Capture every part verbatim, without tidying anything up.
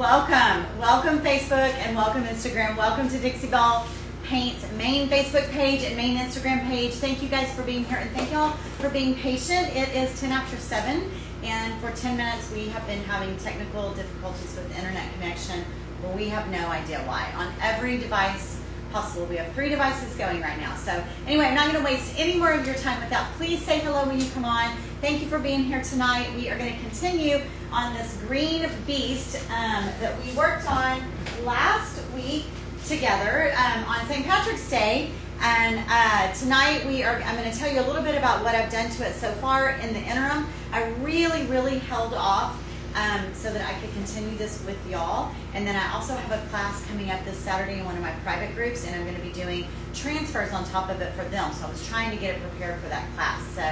Welcome, welcome Facebook and welcome Instagram. Welcome to Dixie Belle Paint's main Facebook page and main Instagram page. Thank you guys for being here and thank y'all for being patient. It is ten after seven and for ten minutes we have been having technical difficulties with the internet connection, but we have no idea why. On every device possible. We have three devices going right now. So anyway, I'm not going to waste any more of your time with that. Please say hello when you come on. Thank you for being here tonight. We are going to continue on this green beast um, that we worked on last week together um, on Saint Patrick's Day. And uh, tonight we are, I'm going to tell you a little bit about what I've done to it so far in the interim. I really, really held off Um, so that I could continue this with y'all. And then I also have a class coming up this Saturday in one of my private groups, and I'm going to be doing transfers on top of it for them. So I was trying to get it prepared for that class. So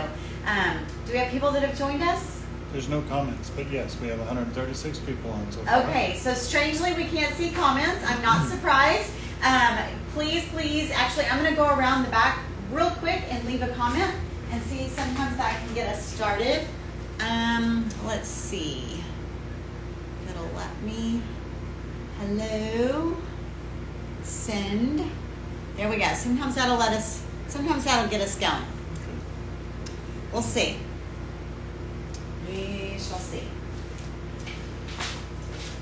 um, do we have people that have joined us? There's no comments, but yes, we have one hundred thirty-six people on so far. Okay, so strangely we can't see comments. I'm not surprised. Um, please, please, actually I'm going to go around the back real quick and leave a comment and see sometimes that can get us started. Um, let's see. Let me, hello, send, there we go. Sometimes that'll let us, sometimes that'll get us going. We'll see. We shall see.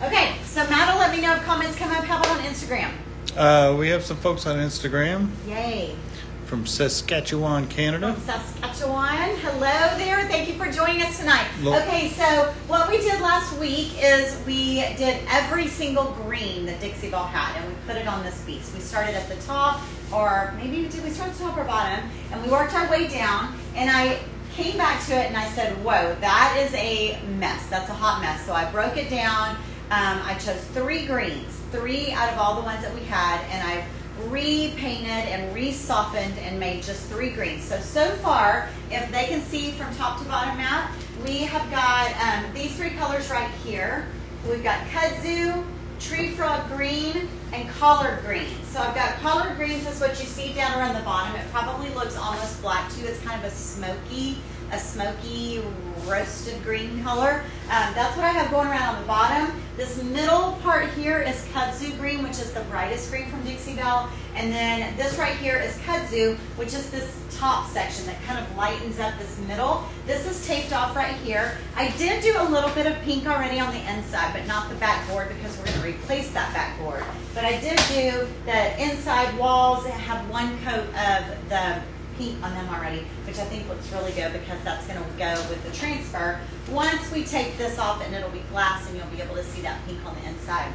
Okay, so Matt'll let me know if comments come up. How about on Instagram? Uh, we have some folks on Instagram. Yay. From Saskatchewan, Canada. From Saskatchewan. Hello there. Thank you for joining us tonight. Look. Okay, so what we did last week is we did every single green that Dixie Belle had, and we put it on this piece. We started at the top, or maybe did we start at the top or bottom, and we worked our way down, and I came back to it, and I said, whoa, that is a mess. That's a hot mess. So I broke it down. Um, I chose three greens, three out of all the ones that we had, and I repainted and re-softened and made just three greens. So, so far, if they can see from top to bottom map, we have got um, these three colors right here. We've got Kudzu, Tree Frog Green, and Collard Greens. So I've got Collard Greens is what you see down around the bottom. It probably looks almost black too. It's kind of a smoky, a smoky roasted green color. Um, that's what I have going around on the bottom. This middle part here is Kudzu Green, which is the brightest green from Dixie Belle. And then this right here is Kudzu, which is this top section that kind of lightens up this middle. This is taped off right here. I did do a little bit of pink already on the inside, but not the backboard because we're going to replace that backboard. But I did do the inside walls and have one coat of the pink on them already, which I think looks really good because that's going to go with the transfer. Once we take this off, and it'll be glass and you'll be able to see that pink on the inside.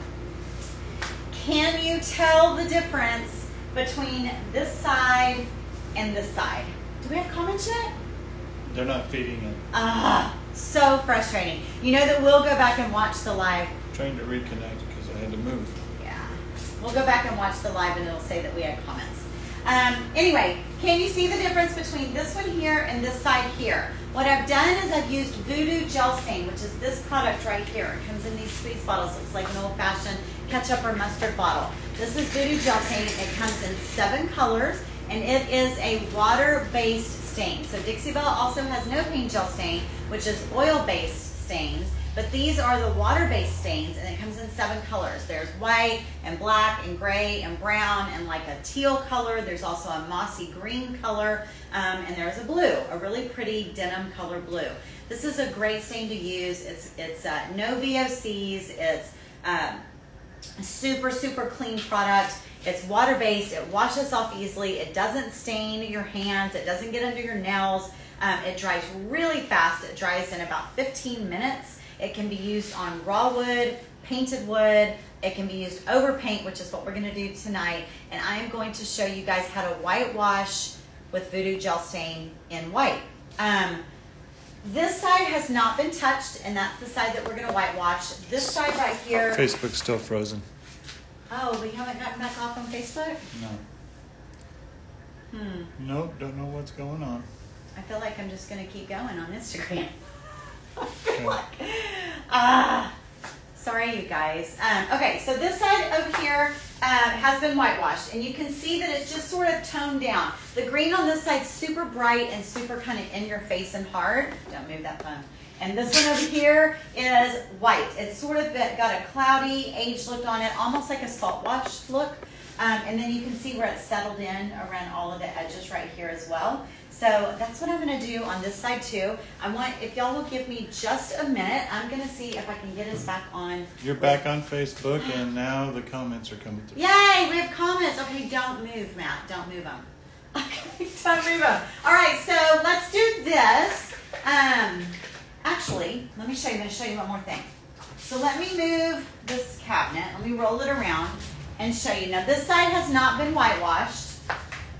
Can you tell the difference between this side and this side? Do we have comments yet? They're not feeding it. Ah, so frustrating. You know that we'll go back and watch the live. I'm trying to reconnect because I had to move. Yeah. We'll go back and watch the live and it'll say that we had comments. Um, anyway, can you see the difference between this one here and this side here? What I've done is I've used VooDoo Gel Stain, which is this product right here. It comes in these squeeze bottles. It's like an old-fashioned ketchup or mustard bottle. This is VooDoo Gel Stain. It comes in seven colors, and it is a water-based stain. So Dixie Belle also has no paint gel stain, which is oil-based stains. But these are the water-based stains, and it comes in seven colors. There's white and black and gray and brown and like a teal color. There's also a mossy green color, um, and there's a blue, a really pretty denim color blue. This is a great stain to use. It's, it's uh, no V O Cs. It's uh, a super, super clean product. It's water-based. It washes off easily. It doesn't stain your hands. It doesn't get under your nails. Um, it dries really fast. It dries in about fifteen minutes. It can be used on raw wood, painted wood. It can be used over paint, which is what we're gonna do tonight. And I am going to show you guys how to whitewash with VooDoo Gel Stain in white. Um, this side has not been touched, and that's the side that we're gonna whitewash. This side right here. Facebook's still frozen. Oh, we haven't gotten back off on Facebook? No. Hmm. Nope, don't know what's going on. I feel like I'm just gonna keep going on Instagram. Ah, sorry you guys. Um, okay, so this side over here um, has been whitewashed, and you can see that it's just sort of toned down. The green on this side is super bright and super kind of in your face and hard. Don't move that phone. And this one over here is white. It's sort of got a cloudy, aged look on it, almost like a salt wash look. Um, and then you can see where it's settled in around all of the edges right here as well. So that's what I'm going to do on this side too. I want, if y'all will give me just a minute, I'm going to see if I can get us back on. You're back on Facebook, and now the comments are coming through. Yay, we have comments. Okay, don't move, Matt. Don't move them. Okay, don't move them. All right, so let's do this. Um, actually, let me show you. I'm going to show you one more thing. So let me move this cabinet. Let me roll it around and show you. Now, this side has not been whitewashed,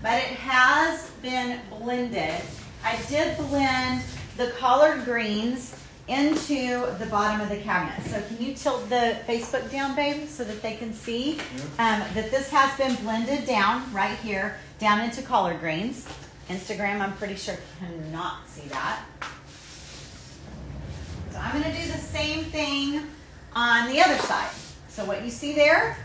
but it has been blended. I did blend the collard greens into the bottom of the cabinet. So can you tilt the Facebook down, baby, so that they can see um, that this has been blended down right here, down into collard greens. Instagram, I'm pretty sure, cannot see that. So I'm gonna do the same thing on the other side. So what you see there,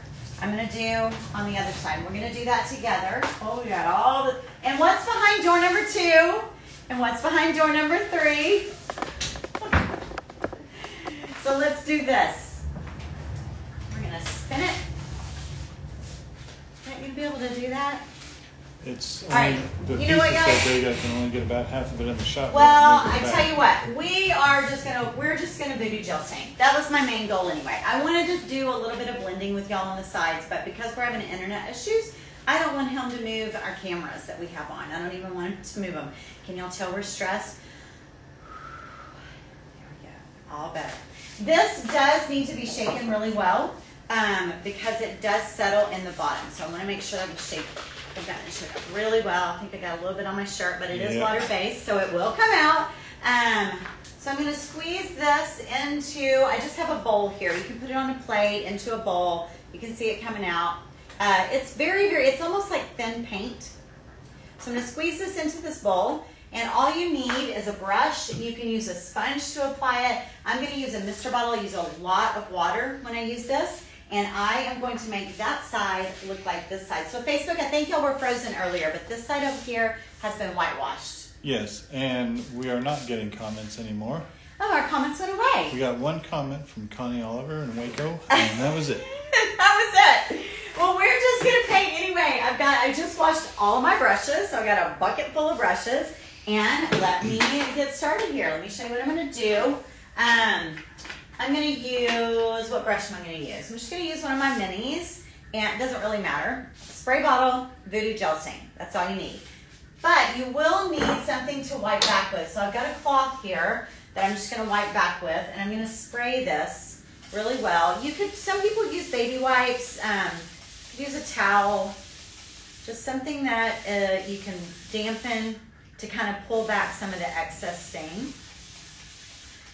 I'm going to do on the other side. We're going to do that together. Oh, we got all the... And what's behind door number two? And what's behind door number three? So let's do this. We're going to spin it. Aren't you going to be able to do that? It's only, all right. The you know what, guys? So big, I can only get about half of it in the shot. Well, I tell you what, we are just gonna we're just gonna VooDoo gel stain. That was my main goal anyway. I wanted to do a little bit of blending with y'all on the sides, but because we're having internet issues, I don't want him to move our cameras that we have on. I don't even want him to move them. Can y'all tell we're stressed? There we go. All better. This does need to be shaken really well um, because it does settle in the bottom. So I want to make sure that we shake it. I've gotten it shook up really well. I think I got a little bit on my shirt, but it is water-based, so it will come out. Um, so I'm going to squeeze this into, I just have a bowl here. You can put it on a plate, into a bowl. You can see it coming out. Uh, it's very, very, it's almost like thin paint. So I'm going to squeeze this into this bowl, and all you need is a brush. You can use a sponge to apply it. I'm going to use a mister bottle. I use a lot of water when I use this. And I am going to make that side look like this side. So Facebook, I think y'all were frozen earlier, but this side over here has been whitewashed. Yes, and we are not getting comments anymore. Oh, our comments went away. We got one comment from Connie Oliver in Waco, and that was it. That was it. Well, we're just going to paint anyway. I've got, I just washed all of my brushes, so I've got a bucket full of brushes. And let me get started here. Let me show you what I'm going to do. Um... I'm going to use, what brush am I going to use? I'm just going to use one of my minis, and it doesn't really matter. Spray bottle, VooDoo gel stain. That's all you need. But you will need something to wipe back with. So I've got a cloth here that I'm just going to wipe back with, and I'm going to spray this really well. You could, some people use baby wipes, um, use a towel, just something that uh, you can dampen to kind of pull back some of the excess stain.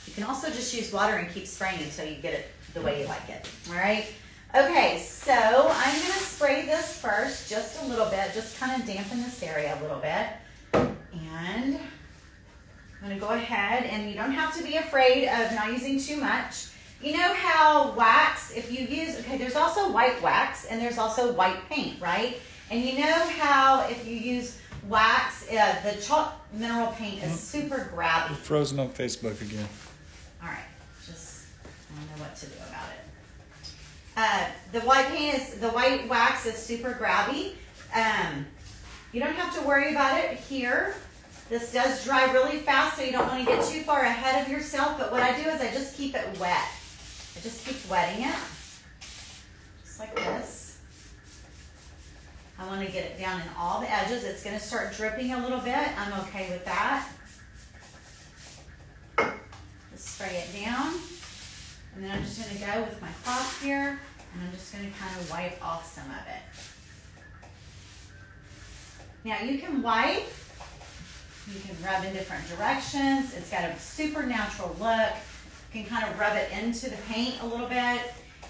You can also just use water and keep spraying until you get it the way you like it, all right? Okay, so I'm gonna spray this first just a little bit, just kind of dampen this area a little bit. And I'm gonna go ahead, and you don't have to be afraid of not using too much. You know how wax, if you use, okay, there's also white wax and there's also white paint, right? And you know how if you use wax, uh, the chalk mineral paint is super grabby. You're frozen on Facebook again. All right, just I don't know what to do about it. Uh, the white paint is the white wax is super grabby. Um, you don't have to worry about it here. This does dry really fast, so you don't want to get too far ahead of yourself. But what I do is I just keep it wet. I just keep wetting it, just like this. I want to get it down in all the edges. It's going to start dripping a little bit. I'm okay with that. Spray it down, and then I'm just going to go with my cloth here, and I'm just going to kind of wipe off some of it. Now you can wipe, you can rub in different directions. It's got a super natural look. You can kind of rub it into the paint a little bit,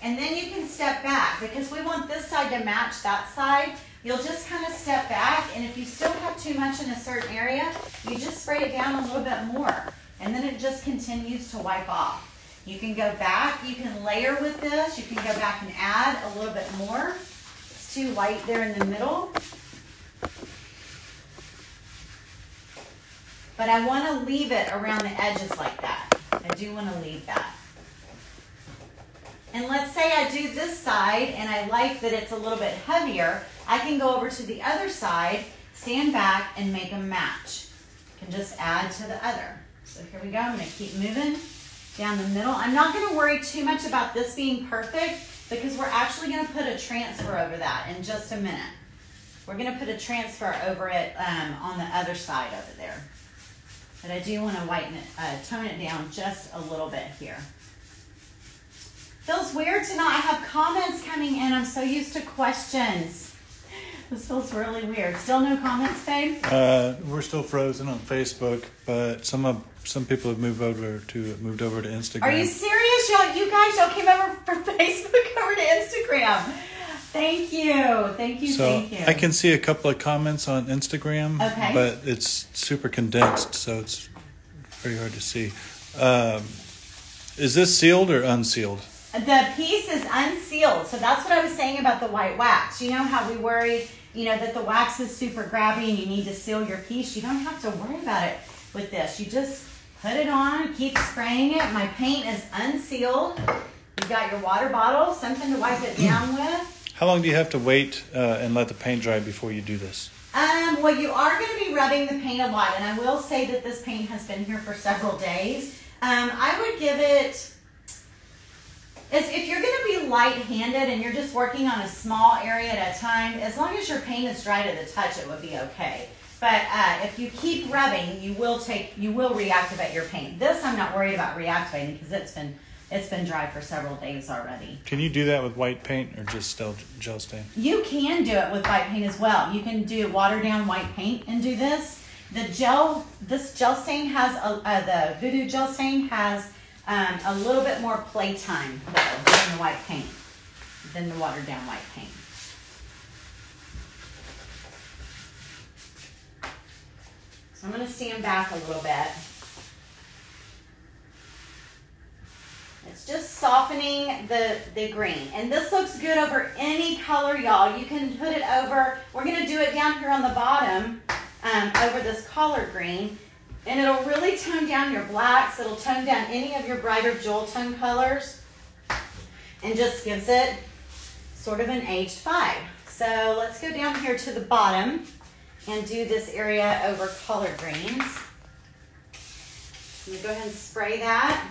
and then you can step back because we want this side to match that side. You'll just kind of step back, and if you still have too much in a certain area, you just spray it down a little bit more. And then it just continues to wipe off. You can go back, you can layer with this, you can go back and add a little bit more. It's too white there in the middle. But I want to leave it around the edges like that. I do want to leave that. And let's say I do this side and I like that it's a little bit heavier, I can go over to the other side, stand back and make a match. I can just add to the other. So here we go, I'm gonna keep moving down the middle. I'm not gonna worry too much about this being perfect because we're actually gonna put a transfer over that in just a minute. We're gonna put a transfer over it um, on the other side over there. But I do wanna whiten it, uh, tone it down just a little bit here. Feels weird to not have comments coming in. I'm so used to questions. This feels really weird. Still no comments, babe? Uh, we're still frozen on Facebook, but some of, some people have moved over to moved over to Instagram. Are you serious, y'all? You guys y'all came over from Facebook over to Instagram. Thank you, thank you, so thank you. I can see a couple of comments on Instagram, okay. But it's super condensed, so it's pretty hard to see. Um, is this sealed or unsealed? The piece is unsealed, so that's what I was saying about the white wax. You know how we worry, you know, that the wax is super grabby and you need to seal your piece. You don't have to worry about it with this. You just put it on, keep spraying it. My paint is unsealed. You've got your water bottle, something to wipe it down with. How long do you have to wait uh, and let the paint dry before you do this? Um, well, you are going to be rubbing the paint a lot, and I will say that this paint has been here for several days. Um, I would give it... Is if you're going to be light-handed and you're just working on a small area at a time, as long as your paint is dry to the touch, it would be okay. But uh, if you keep rubbing, you will take, you will reactivate your paint. This I'm not worried about reactivating because it's been it's been dry for several days already. Can you do that with white paint or just gel, gel stain? You can do it with white paint as well. You can do water down white paint and do this. The gel, this gel stain has a, uh, the VooDoo Gel Stain has. Um, a little bit more playtime though than the white paint, than the watered down white paint. So I'm going to stand back a little bit. It's just softening the, the green. And this looks good over any color, y'all. You can put it over, we're going to do it down here on the bottom um, over this collard green. And it'll really tone down your blacks. It'll tone down any of your brighter jewel tone colors and just gives it sort of an aged vibe. So let's go down here to the bottom and do this area over collard greens. I'm gonna go ahead and spray that.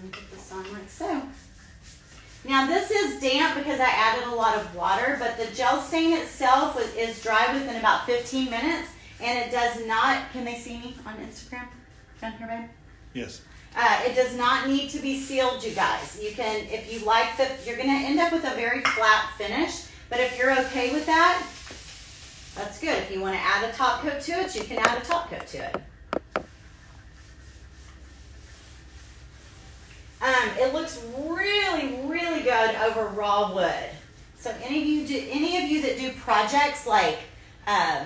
And put this on like so. Now this is damp because I added a lot of water, but the gel stain itself was, is dry within about fifteen minutes, and it does not, can they see me on Instagram? Down here, babe? Yes. Uh, it does not need to be sealed, you guys. You can, if you like the, you're gonna end up with a very flat finish, but if you're okay with that, that's good. If you wanna add a top coat to it, you can add a top coat to it. Um, it looks really, really good over raw wood. So any of you, do, any of you that do projects like, uh,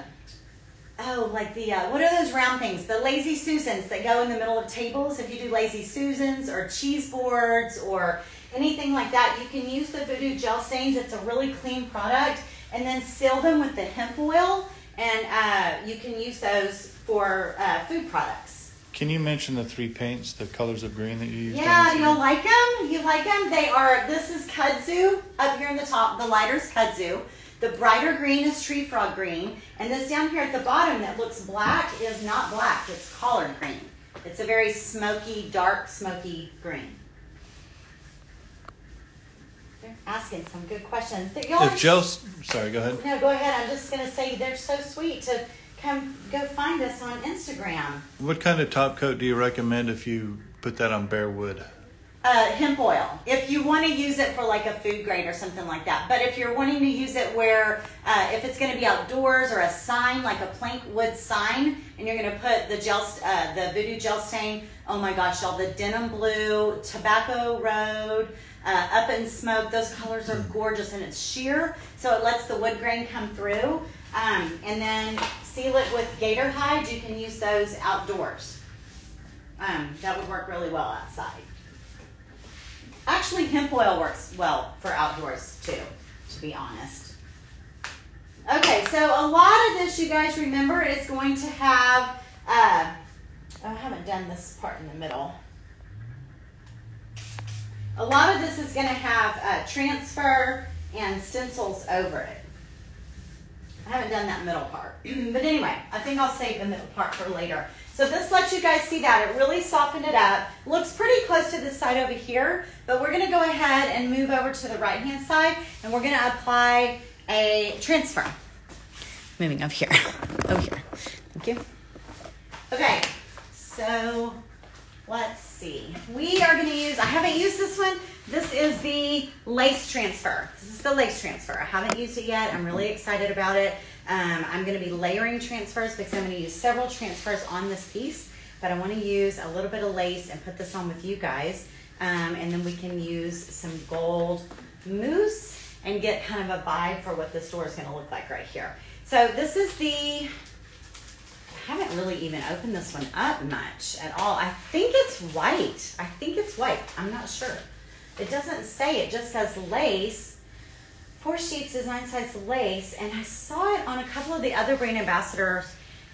oh, like the uh, what are those round things? The Lazy Susans that go in the middle of tables. If you do Lazy Susans or cheese boards or anything like that, you can use the VooDoo Gel Stains. It's a really clean product, and then seal them with the hemp oil, and uh, you can use those for uh, food products. Can you mention the three paints, the colors of green that you used? Yeah, you'll like them. You like them. They are, this is Kudzu up here in the top. The lighter is Kudzu. The brighter green is Tree Frog Green. And this down here at the bottom that looks black is not black. It's collard green. It's a very smoky, dark, smoky green. They're asking some good questions. If Joe, sorry, go ahead. No, go ahead. I'm just going to say they're so sweet to... Come go find us on Instagram. What kind of top coat do you recommend if you put that on bare wood? Uh, hemp oil. If you want to use it for like a food grade or something like that. But if you're wanting to use it where, uh, if it's going to be outdoors or a sign, like a plank wood sign, and you're going to put the gel, uh, the VooDoo Gel Stain, oh my gosh, y'all, the denim blue, tobacco road, uh, up in smoke, those colors are gorgeous and it's sheer, so it lets the wood grain come through. Um, and then seal it with gator hide. You can use those outdoors. Um, that would work really well outside. Actually, hemp oil works well for outdoors too, to be honest. Okay, so a lot of this, you guys remember, is going to have uh, I haven't done this part in the middle. A lot of this is going to have uh, transfer and stencils over it. I haven't done that middle part. But anyway, I think I'll save the middle part for later. So this lets you guys see that. It really softened it up. Looks pretty close to this side over here, but we're going to go ahead and move over to the right-hand side, and we're going to apply a transfer. Moving over here. Over here. Thank you. Okay, so let's see. We are going to use, I haven't used this one. This is the lace transfer. This is the lace transfer. I haven't used it yet. I'm really excited about it. Um, I'm going to be layering transfers because I'm going to use several transfers on this piece, but I want to use a little bit of lace and put this on with you guys. Um, and then we can use some gold mousse and get kind of a vibe for what this door is going to look like right here. So this is the, I haven't really even opened this one up much at all. I think it's white. I think it's white. I'm not sure. It doesn't say. It just says lace. Four sheets design size lace. And I saw it on a couple of the other brand ambassador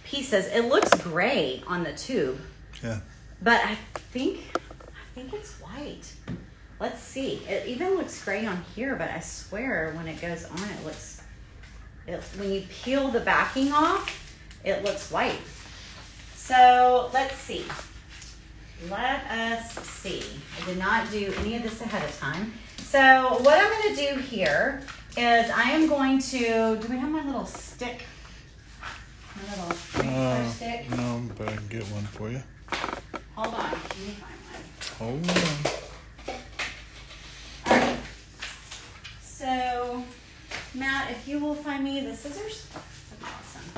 pieces. It looks gray on the tube. Yeah. But I think I think it's white. Let's see. It even looks gray on here, but I swear when it goes on, it looks, it, when you peel the backing off, it looks white. So let's see. Let us see. I did not do any of this ahead of time. So what I'm going to do here is I am going to, do we have my little stick? My little transfer uh, stick? No, but I can get one for you. Hold on. Let me find one. Hold on. All right. So Matt, if you will find me the scissors. That's awesome.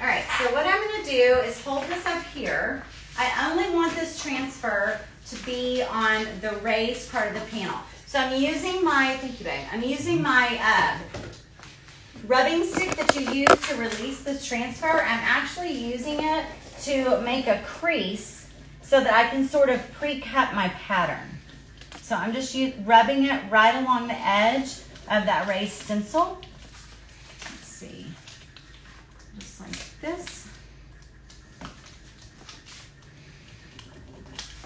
All right, so what I'm going to do is hold this up here. I only want this transfer to be on the raised part of the panel. So I'm using my, thank you babe, I'm using my uh, rubbing stick that you use to release this transfer. I'm actually using it to make a crease so that I can sort of pre-cut my pattern. So I'm just rubbing it right along the edge of that raised stencil. Let's see, just like this.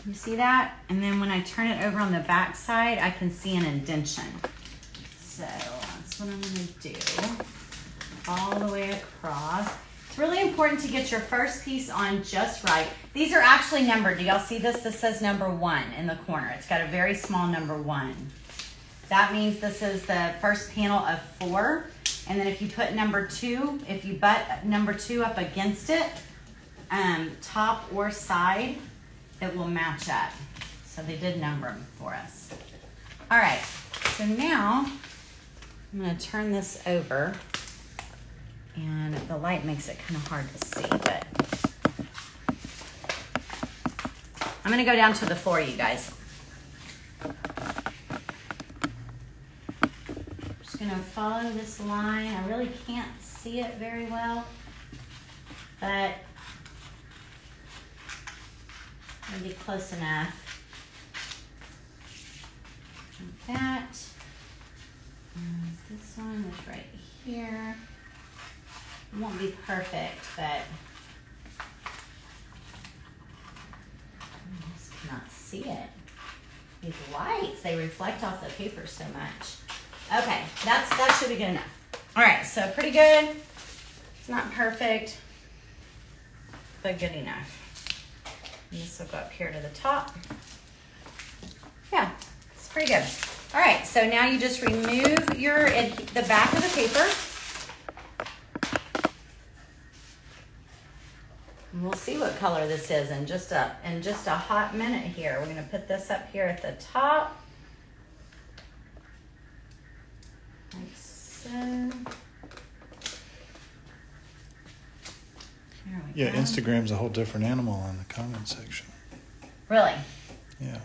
You see that? And then when I turn it over on the back side, I can see an indentation. So that's what I'm gonna do all the way across. It's really important to get your first piece on just right. These are actually numbered. Do y'all see this? This says number one in the corner. It's got a very small number one. That means this is the first panel of four. And then if you put number two, if you butt number two up against it, um, top or side, it will match up. So they did number them for us. All right, so now I'm gonna turn this over, and the light makes it kind of hard to see, but I'm gonna go down to the floor, you guys. I'm just gonna follow this line. I really can't see it very well, but be close enough. Like that. And this one is right here. It won't be perfect, but I just cannot see it. These lights, they reflect off the paper so much. Okay, that's that should be good enough. All right, so pretty good. It's not perfect, but good enough. And this will go up here to the top. Yeah, it's pretty good. All right, so now you just remove your the back of the paper. And we'll see what color this is in just a in just a hot minute here. We're gonna put this up here at the top. Like so. Yeah, go. Instagram's a whole different animal in the comment section. Really? Yeah.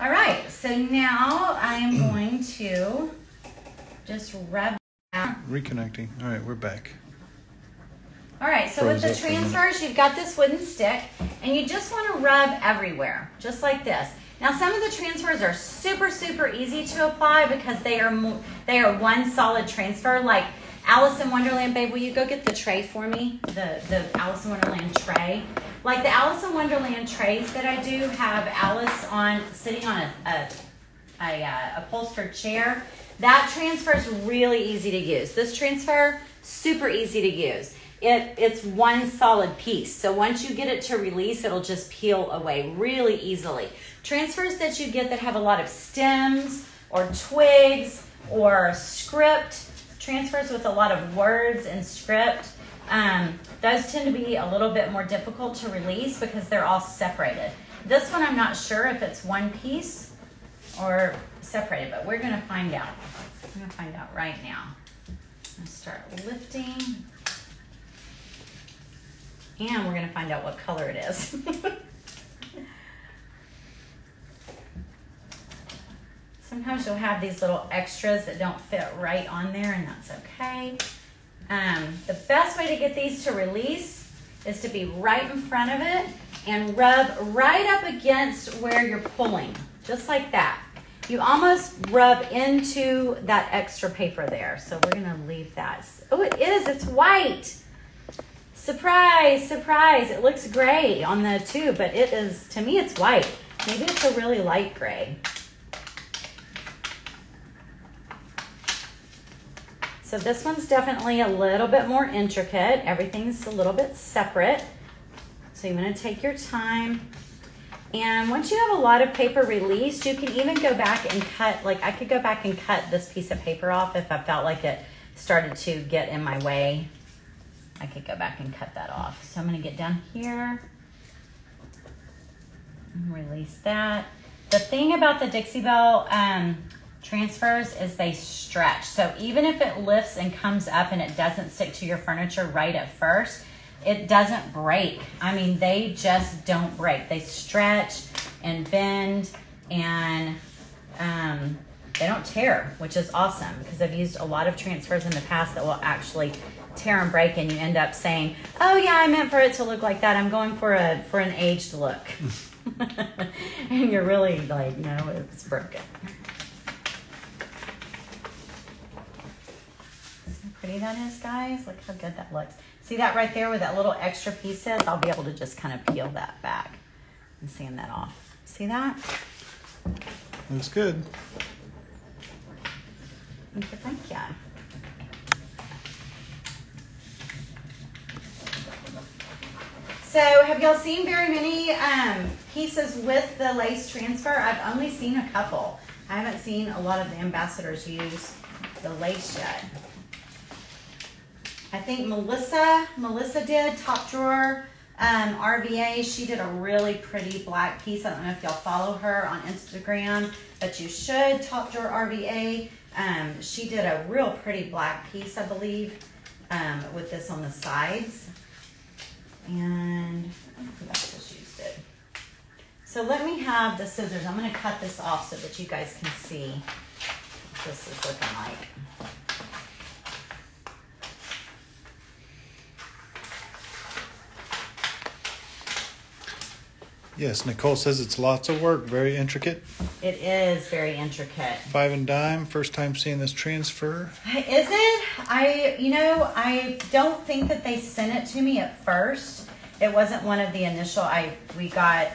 All right, so now I am going to just rub out. Reconnecting. All right, we're back. All right, so Froze with the transfers, you've got this wooden stick, and you just want to rub everywhere, just like this. Now, some of the transfers are super, super easy to apply because they are, they are one solid transfer, like Alice in Wonderland, babe, will you go get the tray for me? The, the Alice in Wonderland tray. Like the Alice in Wonderland trays that I do have Alice on sitting on a, a, a, a upholstered chair. That transfer is really easy to use. This transfer, super easy to use. It, it's one solid piece. So once you get it to release, it'll just peel away really easily. Transfers that you get that have a lot of stems or twigs or script, transfers with a lot of words and script, um, those tend to be a little bit more difficult to release because they're all separated. This one, I'm not sure if it's one piece or separated, but we're gonna find out. I'm gonna find out right now. I'm gonna start lifting. And we're gonna find out what color it is. Sometimes you'll have these little extras that don't fit right on there, and that's okay. Um, the best way to get these to release is to be right in front of it and rub right up against where you're pulling, just like that. You almost rub into that extra paper there. So we're gonna leave that. Oh, it is, it's white. Surprise, surprise. It looks gray on the tube, but it is, to me, it's white. Maybe it's a really light gray. So this one's definitely a little bit more intricate. Everything's a little bit separate. So you wanna take your time. And once you have a lot of paper released, you can even go back and cut, like I could go back and cut this piece of paper off if I felt like it started to get in my way. I could go back and cut that off. So I'm gonna get down here and release that. The thing about the Dixie Belle um, transfers is they stretch. So even if it lifts and comes up and it doesn't stick to your furniture right at first, it doesn't break. I mean, they just don't break. They stretch and bend, and um, they don't tear, which is awesome because I've used a lot of transfers in the past that will actually tear and break, and you end up saying, oh yeah, I meant for it to look like that. I'm going for a for an aged look. And you're really like, no, it's broken. See how pretty that is, guys? Look how good that looks. See that right there where that little extra piece is? I'll be able to just kind of peel that back and sand that off. See that? Looks good. Thank you, thank you. So have y'all seen very many um, pieces with the lace transfer? I've only seen a couple. I haven't seen a lot of the ambassadors use the lace yet. I think Melissa, Melissa did, Top Drawer um, R B A. She did a really pretty black piece. I don't know if y'all follow her on Instagram, but you should, Top Drawer R B A. Um, she did a real pretty black piece, I believe, um, with this on the sides. And I don't know who else just used it. So let me have the scissors. I'm going to cut this off so that you guys can see what this is looking like. Yes, Nicole says it's lots of work, very intricate. It is very intricate. Five and dime, first time seeing this transfer. Is it? I, you know, I don't think that they sent it to me at first. It wasn't one of the initial, I we got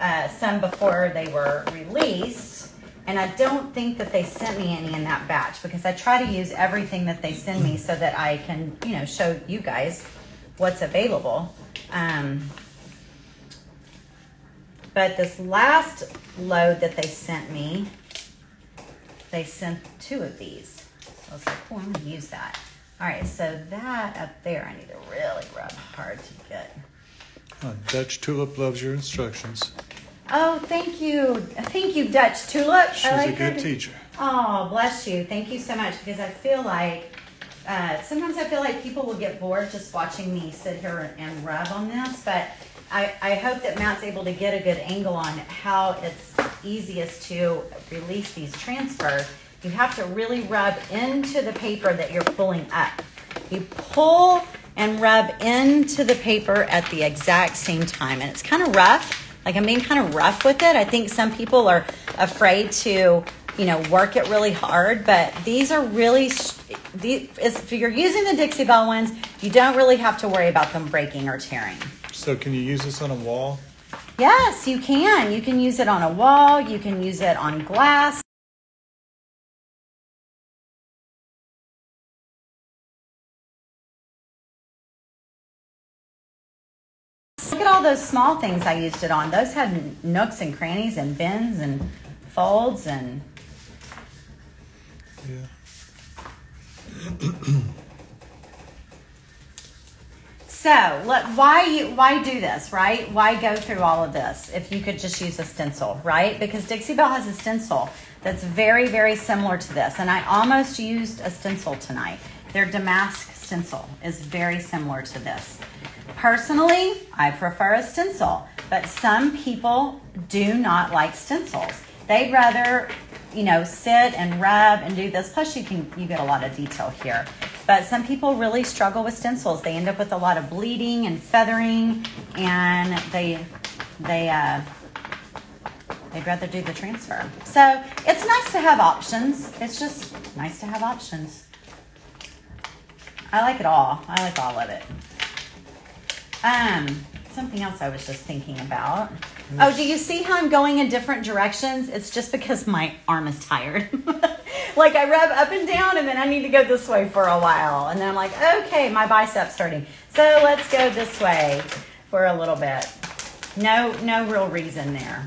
uh, some before they were released. And I don't think that they sent me any in that batch because I try to use everything that they send me so that I can, you know, show you guys what's available. Um... But this last load that they sent me, they sent two of these. So I was like, oh, I'm going to use that. All right, so that up there, I need to really rub hard to get. Oh, Dutch Tulip loves your instructions. Oh, thank you. Thank you, Dutch Tulip. She's like a good her. teacher. Oh, bless you. Thank you so much, because I feel like, uh, sometimes I feel like people will get bored just watching me sit here and rub on this, but I, I hope that Matt's able to get a good angle on how it's easiest to release these transfers. You have to really rub into the paper that you're pulling up. You pull and rub into the paper at the exact same time. And it's kind of rough. Like, I'm being kind of rough with it. I think some people are afraid to, you know, work it really hard. But these are really the, if you're using the Dixie Belle ones, you don't really have to worry about them breaking or tearing. So can you use this on a wall? Yes, you can. You can use it on a wall. You can use it on glass. Look at all those small things I used it on. Those had nooks and crannies and bends and folds and... Yeah. So, look, why you, why do this, right? Why go through all of this if you could just use a stencil, right? Because Dixie Belle has a stencil that's very, very similar to this. And I almost used a stencil tonight. Their damask stencil is very similar to this. Personally, I prefer a stencil, but some people do not like stencils. They'd rather, you know, sit and rub and do this. Plus, you can you get a lot of detail here. But some people really struggle with stencils. They end up with a lot of bleeding and feathering, and they they uh, they'd rather do the transfer. So it's nice to have options. It's just nice to have options. I like it all. I like all of it. Um, something else I was just thinking about. Oh, do you see how I'm going in different directions? It's just because my arm is tired. Like I rub up and down and then I need to go this way for a while. And then I'm like, okay, my bicep's hurting. So let's go this way for a little bit. No, no real reason there.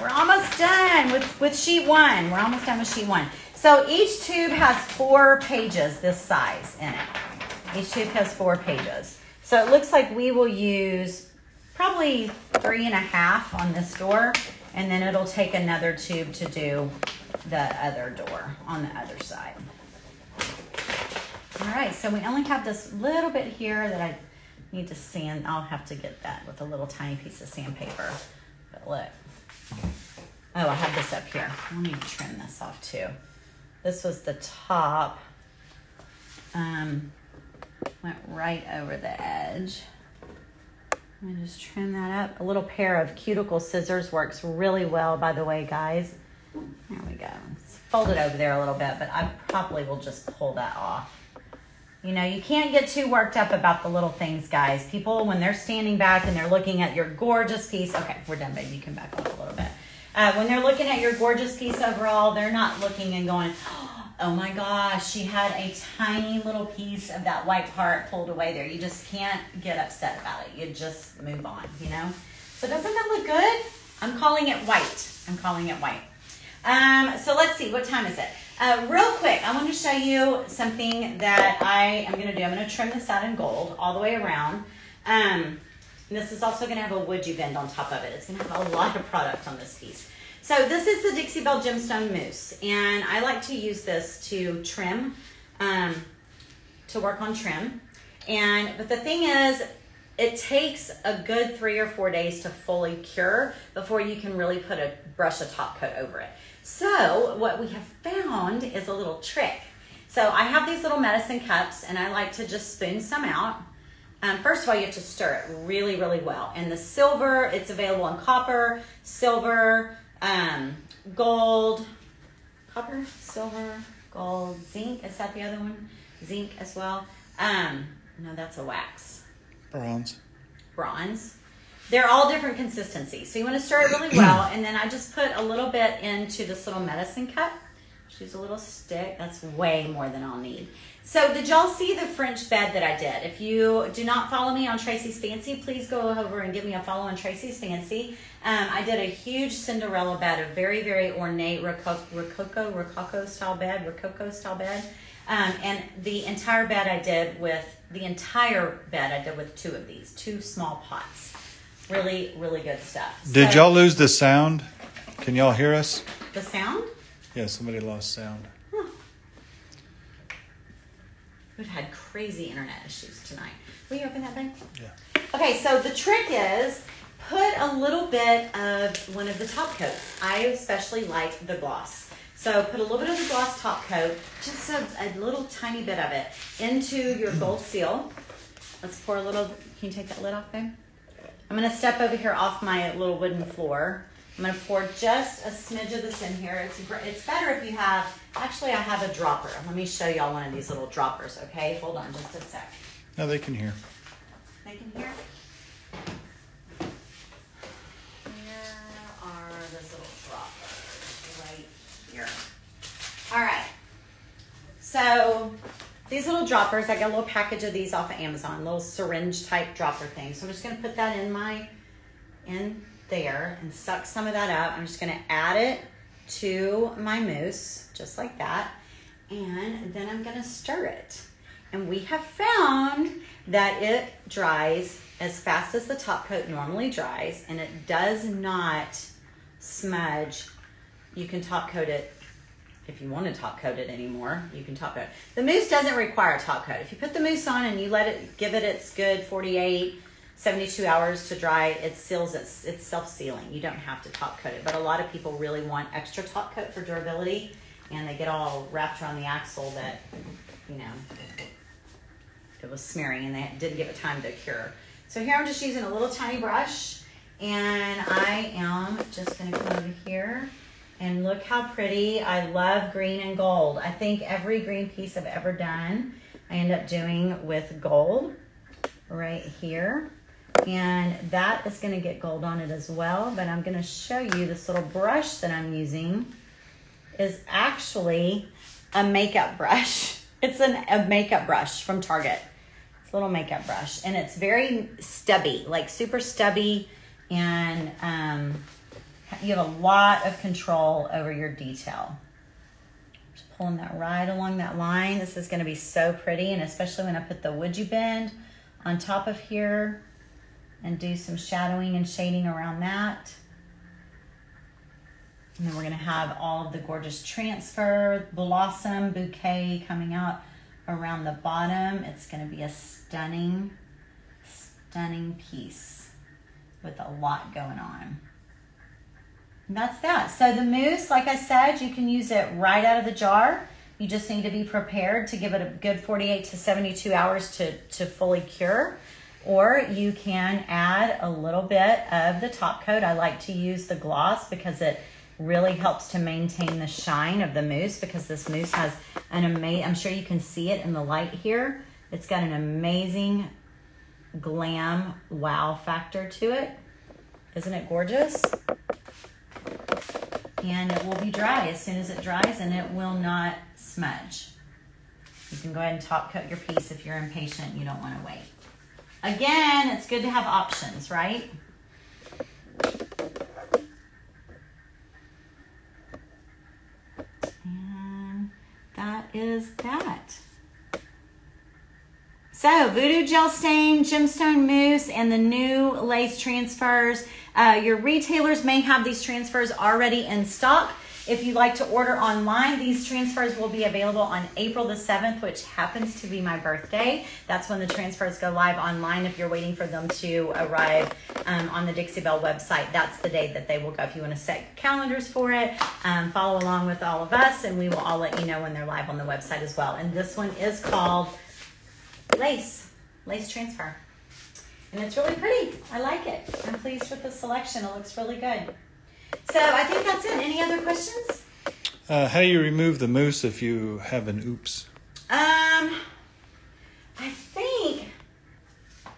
We're almost done with, with sheet one. We're almost done with sheet one. So each tube has four pages this size in it. Each tube has four pages. So it looks like we will use probably three and a half on this door, and then it'll take another tube to do the other door on the other side. All right, so we only have this little bit here that I need to sand. I'll have to get that with a little tiny piece of sandpaper. But look, oh, I have this up here. I need to trim this off too. This was the top, um, went right over the edge. I'm gonna just trim that up. A little pair of cuticle scissors works really well, by the way, guys. There we go. Let's fold it over there a little bit, but I probably will just pull that off. You know, you can't get too worked up about the little things, guys. People, when they're standing back and they're looking at your gorgeous piece, okay, we're done, baby, you can back up a little bit. Uh, when they're looking at your gorgeous piece overall, they're not looking and going, oh my gosh, she had a tiny little piece of that white part pulled away there. You just can't get upset about it. You just move on, you know? So doesn't that look good? I'm calling it white. I'm calling it white. Um, so let's see, what time is it? Uh, real quick, I want to show you something that I am going to do. I'm going to trim this out in gold all the way around. Um, and this is also going to have a WoodUBend on top of it. It's going to have a lot of product on this piece. So this is the Dixie Belle Gemstone Mousse, and I like to use this to trim, um, to work on trim. And but the thing is, it takes a good three or four days to fully cure before you can really put a brush a top coat over it. So what we have found is a little trick. So I have these little medicine cups, and I like to just spoon some out. Um, first of all, you have to stir it really, really well. And the silver, it's available in copper, silver. Um, gold, copper, silver, gold, zinc. Is that the other one? Zinc as well. Um, no, that's a wax. Bronze. Bronze. They're all different consistencies. So you want to stir it really well. And then I just put a little bit into this little medicine cup. Just use a little stick. That's way more than I'll need. So did y'all see the French bed that I did? If you do not follow me on Tracey's Fancy, please go over and give me a follow on Tracey's Fancy. Um, I did a huge Cinderella bed, a very, very ornate Rococo, Rococo, Rococo style bed, Rococo style bed. Um, and the entire bed I did with, the entire bed I did with two of these, two small pots. Really, really good stuff. Did so, y'all lose the sound? Can y'all hear us? The sound? Yeah, somebody lost sound. We've had crazy internet issues tonight. Will you open that bag? Yeah. Okay, so the trick is put a little bit of one of the top coats. I especially like the gloss. So put a little bit of the gloss top coat, just a, a little tiny bit of it, into your gold seal. Let's pour a little, can you take that lid off, babe? I'm gonna step over here off my little wooden floor I'm going to pour just a smidge of this in here. It's, it's better if you have, actually I have a dropper. Let me show y'all one of these little droppers, okay? Hold on just a sec. No, they can hear. They can hear? Where are those little droppers? Right here. All right. So these little droppers, I got a little package of these off of Amazon, little syringe type dropper thing. So I'm just going to put that in my, in there and suck some of that up. I'm just going to add it to my mousse, just like that. And then I'm going to stir it. And we have found that it dries as fast as the top coat normally dries, and it does not smudge. You can top coat it if you want to top coat it anymore. You can top coat it. The mousse doesn't require a top coat. If you put the mousse on and you let it, give it its good forty-eight, seventy-two hours to dry, it seals, it's, it's self-sealing. You don't have to top coat it, but a lot of people really want extra top coat for durability, and they get all wrapped around the axle that, you know, it was smearing and they didn't give it time to cure. So here I'm just using a little tiny brush, and I am just gonna come over here and look how pretty. I love green and gold. I think every green piece I've ever done, I end up doing with gold right here. And that is gonna get gold on it as well, but I'm gonna show you this little brush that I'm using is actually a makeup brush. It's an, a makeup brush from Target. It's a little makeup brush, and it's very stubby, like super stubby, and um, you have a lot of control over your detail. Just pulling that right along that line. This is gonna be so pretty, and especially when I put the WoodUBend on top of here and do some shadowing and shading around that. And then we're gonna have all of the gorgeous transfer, blossom, bouquet coming out around the bottom. It's gonna be a stunning, stunning piece with a lot going on. And that's that. So the mousse, like I said, you can use it right out of the jar. You just need to be prepared to give it a good forty-eight to seventy-two hours to, to fully cure. Or you can add a little bit of the top coat. I like to use the gloss because it really helps to maintain the shine of the mousse, because this mousse has an amazing, I'm sure you can see it in the light here. It's got an amazing glam wow factor to it. Isn't it gorgeous? And it will be dry as soon as it dries, and it will not smudge. You can go ahead and top coat your piece if you're impatient and you don't want to wait. Again, it's good to have options, right? That is that. So VooDoo Gel Stain, Gemstone Mousse, and the new Lace transfers. Uh, your retailers may have these transfers already in stock. If you'd like to order online, these transfers will be available on April the seventh, which happens to be my birthday. That's when the transfers go live online. If you're waiting for them to arrive um, on the Dixie Belle website, that's the day that they will go. If you want to set calendars for it, um, follow along with all of us, and we will all let you know when they're live on the website as well. And this one is called Lace, Lace Transfer. And it's really pretty. I like it. I'm pleased with the selection. It looks really good. So I think that's it. Any other questions? Uh, how do you remove the mousse if you have an oops? Um, I think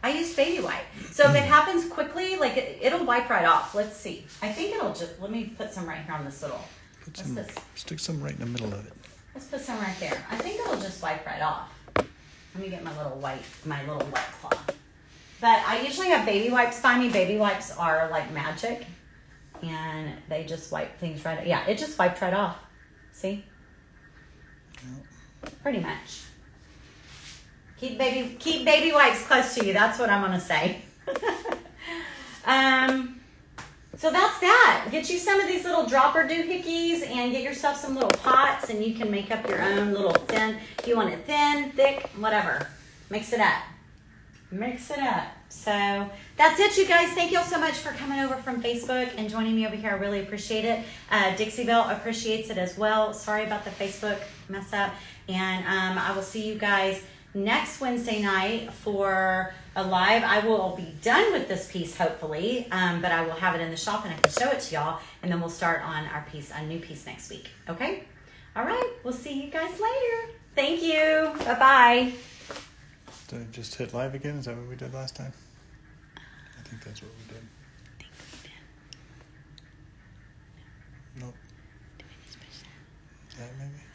I use baby wipe. So if it happens quickly, like it, it'll wipe right off. Let's see. I think it'll just, let me put some right here on this little. Put some, let's put, stick some right in the middle of it. Let's put some right there. I think it'll just wipe right off. Let me get my little white, my little wet cloth. But I usually have baby wipes by me. Baby wipes are like magic. And they just wipe things right off. Yeah, it just wiped right off. See? Yep. Pretty much. Keep baby keep baby wipes close to you. That's what I'm going to say. um, so that's that. Get you some of these little dropper doohickeys and get yourself some little pots, and you can make up your own little thin. If you want it thin, thick, whatever. Mix it up. Mix it up. So that's it, you guys. Thank you all so much for coming over from Facebook and joining me over here. I really appreciate it. Uh, Dixie Belle appreciates it as well. Sorry about the Facebook mess up. And um, I will see you guys next Wednesday night for alive. I will be done with this piece hopefully, um, but I will have it in the shop and I can show it to y'all, and then we'll start on our piece, a new piece next week. Okay? All right. We'll see you guys later. Thank you. Bye-bye. Did I just hit live again? Is that what we did last time? I think that's what we did. I think we did. Nope. Did we just push that? That maybe?